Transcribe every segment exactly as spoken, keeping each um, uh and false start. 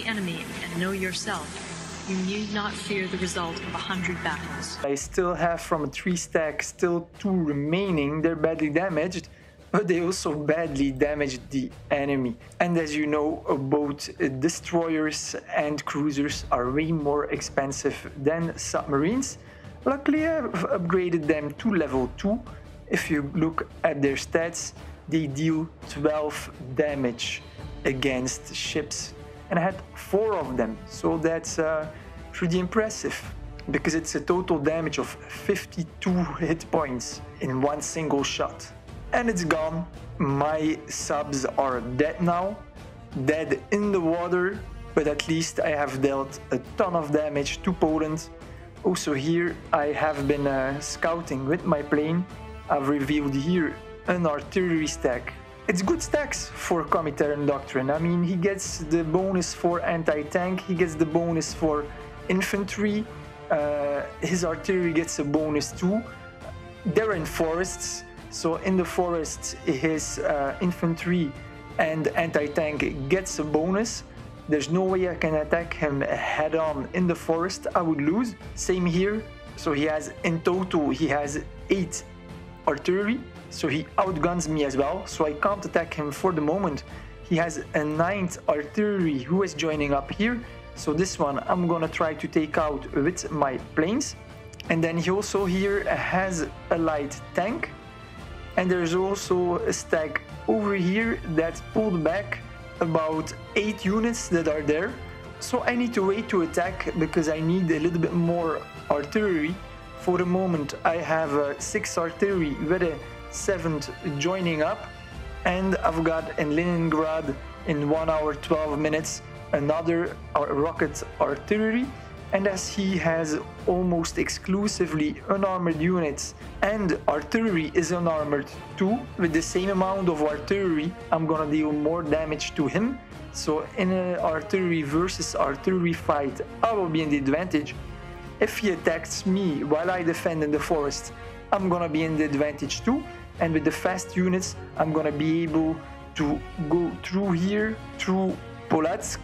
the enemy and know yourself, you need not fear the result of a hundred battles. I still have from a three stack still two remaining. They're badly damaged, but they also badly damaged the enemy. And as you know, both destroyers and cruisers are way more expensive than submarines. Luckily, I've upgraded them to level two. If you look at their stats, they deal twelve damage against ships. And I had four of them, so that's uh, pretty impressive, because it's a total damage of fifty-two hit points in one single shot. And it's gone. My subs are dead now, dead in the water, but at least I have dealt a ton of damage to Poland. Also here I have been uh, scouting with my plane. I've revealed here an artillery stack. It's good stacks for Comintern Doctrine. I mean, he gets the bonus for anti-tank, he gets the bonus for infantry, uh, his artillery gets a bonus too. They're in forests, so in the forests his uh, infantry and anti-tank gets a bonus. There's no way I can attack him head-on in the forest, I would lose. Same here, so he has, in total, he has eight artillery. So he outguns me as well, so I can't attack him for the moment. He has a ninth artillery who is joining up here, so this one I'm gonna try to take out with my planes. And then he also here has a light tank, and there's also a stack over here that pulled back about eight units that are there. So I need to wait to attack because I need a little bit more artillery. For the moment I have uh, six artillery with a seventh joining up, and I've got in Leningrad in one hour twelve minutes another rocket artillery. And as he has almost exclusively unarmored units and artillery is unarmored too, with the same amount of artillery I'm gonna deal more damage to him. So in an artillery versus artillery fight I will be in the advantage. If he attacks me while I defend in the forest, I'm gonna be in the advantage too, and with the fast units I'm gonna be able to go through here, through Polotsk,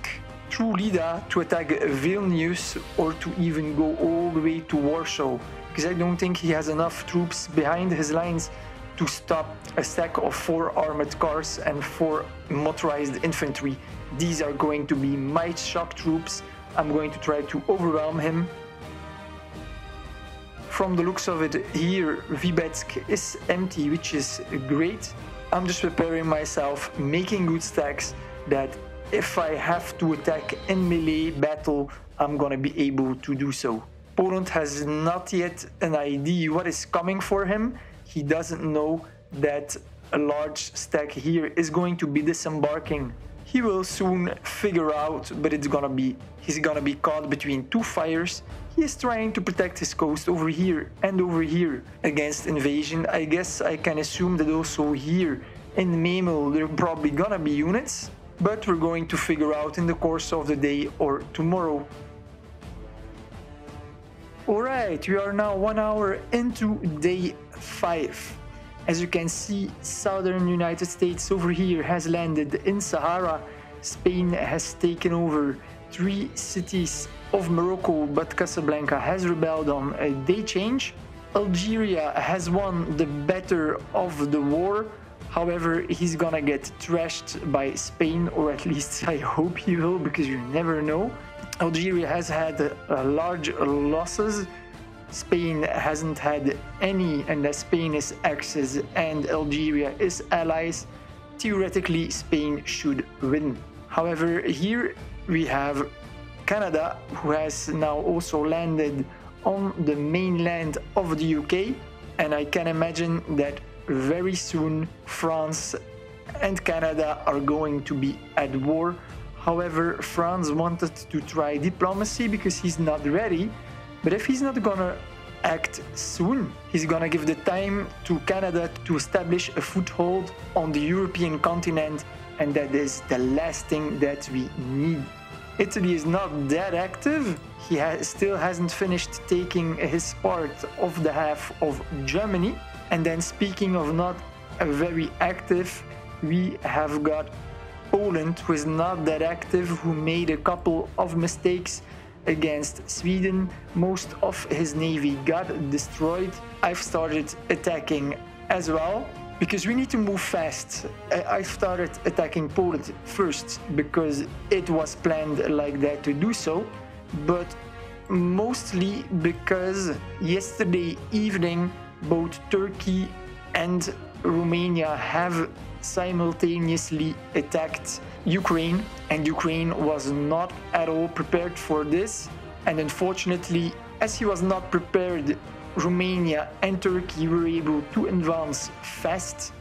through Lida to attack Vilnius, or to even go all the way to Warsaw, because I don't think he has enough troops behind his lines to stop a stack of four armored cars and four motorized infantry. These are going to be my shock troops. I'm going to try to overwhelm him. From the looks of it, here Vybetsk is empty, which is great. I'm just preparing myself, making good stacks that if I have to attack in melee battle, I'm gonna be able to do so. Poland has not yet an idea what is coming for him. He doesn't know that a large stack here is going to be disembarking. He will soon figure out, but it's gonna be, he's gonna be caught between two fires. He is trying to protect his coast over here and over here against invasion. I guess I can assume that also here in Memel there are probably gonna be units, but we're going to figure out in the course of the day or tomorrow. Alright, we are now one hour into day five. As you can see, southern United States over here has landed in Sahara. Spain has taken over three cities of Morocco, but Casablanca has rebelled on a day change. Algeria has won the better of the war, however he's gonna get trashed by Spain, or at least I hope he will, because you never know. Algeria has had uh, large losses. Spain hasn't had any, and as Spain is Axis and Algeria is allies, theoretically Spain should win. However, here we have Canada, who has now also landed on the mainland of the U K, and I can imagine that very soon France and Canada are going to be at war. However, France wanted to try diplomacy because he's not ready. But if he's not gonna act soon, he's gonna give the time to Canada to establish a foothold on the European continent, and that is the last thing that we need. Italy is not that active. He ha still hasn't finished taking his part of the half of Germany. And then, speaking of not very active, we have got Poland was not that active, who made a couple of mistakes against Sweden. Most of his navy got destroyed. I've started attacking as well, because we need to move fast. I started attacking Poland first because it was planned like that to do so, but mostly because yesterday evening both Turkey and Romania have simultaneously attacked Ukraine, and Ukraine was not at all prepared for this. And unfortunately, as he was not prepared, Romania and Turkey were able to advance fast,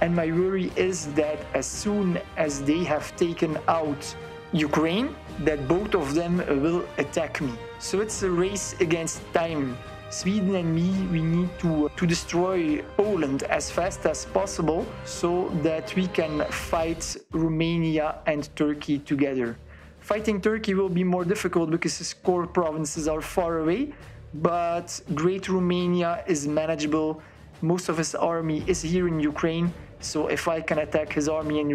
and my worry is that as soon as they have taken out Ukraine, that both of them will attack me. So it's a race against time. Sweden and me, we need to, to destroy Poland as fast as possible so that we can fight Romania and Turkey together. Fighting Turkey will be more difficult because its core provinces are far away, but Great Romania is manageable. Most of his army is here in Ukraine, so if I can attack his army in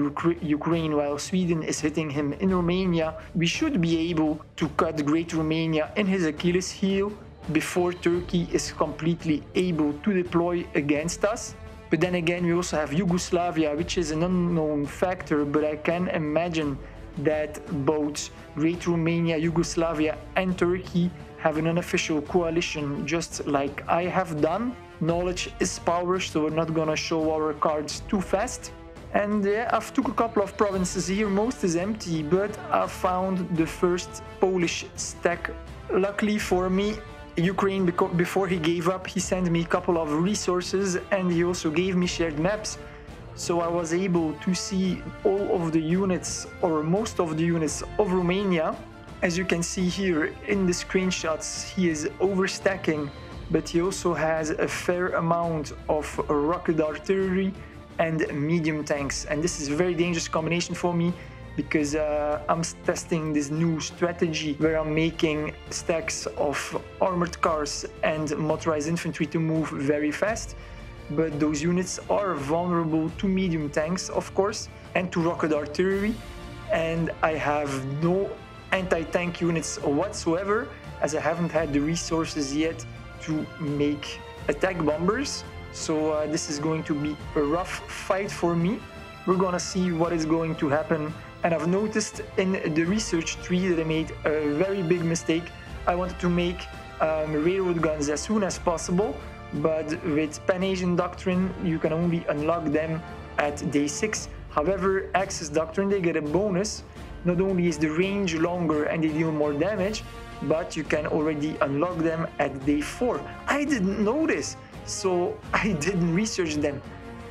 Ukraine while Sweden is hitting him in Romania, we should be able to cut Great Romania in his Achilles heel before Turkey is completely able to deploy against us. But then again, we also have Yugoslavia, which is an unknown factor, but I can imagine that both Great Romania, Yugoslavia and Turkey have an unofficial coalition just like I have done. Knowledge is power, so we're not gonna show our cards too fast. And yeah, I've took a couple of provinces here, most is empty, but I found the first Polish stack. Luckily for me, Ukraine, before he gave up, he sent me a couple of resources and he also gave me shared maps. So I was able to see all of the units, or most of the units of Romania. As you can see here in the screenshots, he is overstacking, but he also has a fair amount of rocket artillery and medium tanks. And this is a very dangerous combination for me, because uh, I'm testing this new strategy where I'm making stacks of armored cars and motorized infantry to move very fast. But those units are vulnerable to medium tanks, of course, and to rocket artillery. And I have no anti-tank units whatsoever, as I haven't had the resources yet to make attack bombers. So uh, this is going to be a rough fight for me. We're gonna see what is going to happen. And I've noticed in the research tree that I made a very big mistake. I wanted to make um, railroad guns as soon as possible, but with Pan-Asian Doctrine, you can only unlock them at day six. However, Axis Doctrine, they get a bonus. Not only is the range longer and they deal more damage, but you can already unlock them at day four. I didn't know this, so I didn't research them.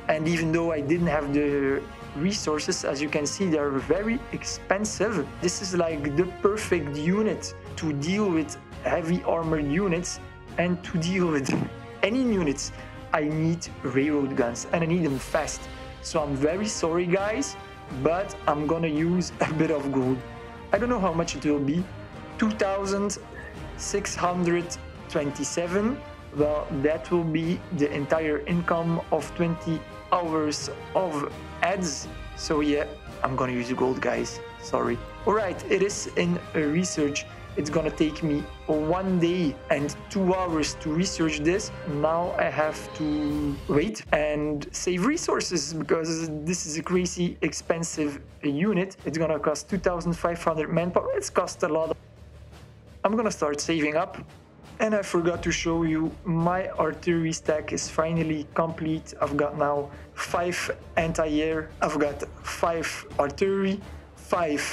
And even though I didn't have the resources, as you can see, they're very expensive. This is like the perfect unit to deal with heavy armored units and to deal with any units. I need railroad guns and I need them fast. So I'm very sorry guys, but I'm gonna use a bit of gold. I don't know how much it will be. two thousand six hundred twenty-seven. Well, that will be the entire income of twenty hours of ads. So yeah, I'm gonna use the gold, guys. Sorry. All right, it is in research. It's gonna take me one day and two hours to research this. Now I have to wait and save resources because this is a crazy expensive unit. It's gonna cost two thousand five hundred manpower. It's cost a lot. I'm gonna start saving up. And I forgot to show you, my artillery stack is finally complete. I've got now five anti-air, I've got five artillery, five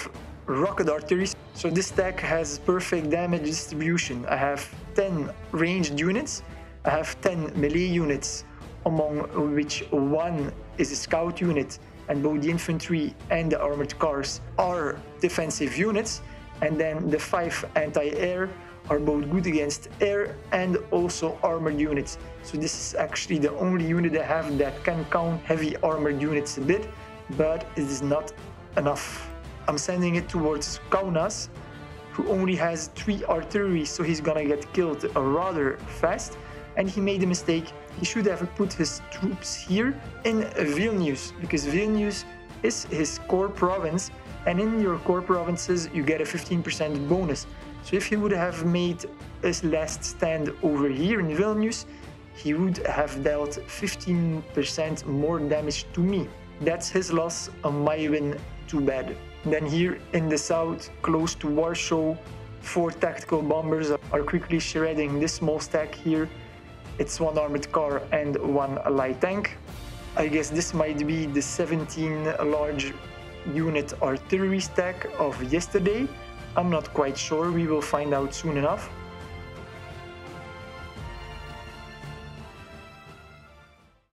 rocket artillery. So this stack has perfect damage distribution. I have ten ranged units, I have ten melee units, among which one is a scout unit, and both the infantry and the armored cars are defensive units. And then the five anti-air are both good against air and also armored units. So this is actually the only unit I have that can count heavy armored units a bit, but it is not enough. I'm sending it towards Kaunas, who only has three artillery, so he's gonna get killed rather fast. And he made a mistake. He should have put his troops here in Vilnius, because Vilnius is his core province, and in your core provinces you get a fifteen percent bonus. So if he would have made his last stand over here in Vilnius, he would have dealt fifteen percent more damage to me. That's his loss, a my win, too bad. Then here in the south, close to Warsaw, four tactical bombers are quickly shredding this small stack here. It's one armored car and one light tank. I guess this might be the seventeen large unit artillery stack of yesterday. I'm not quite sure, we will find out soon enough.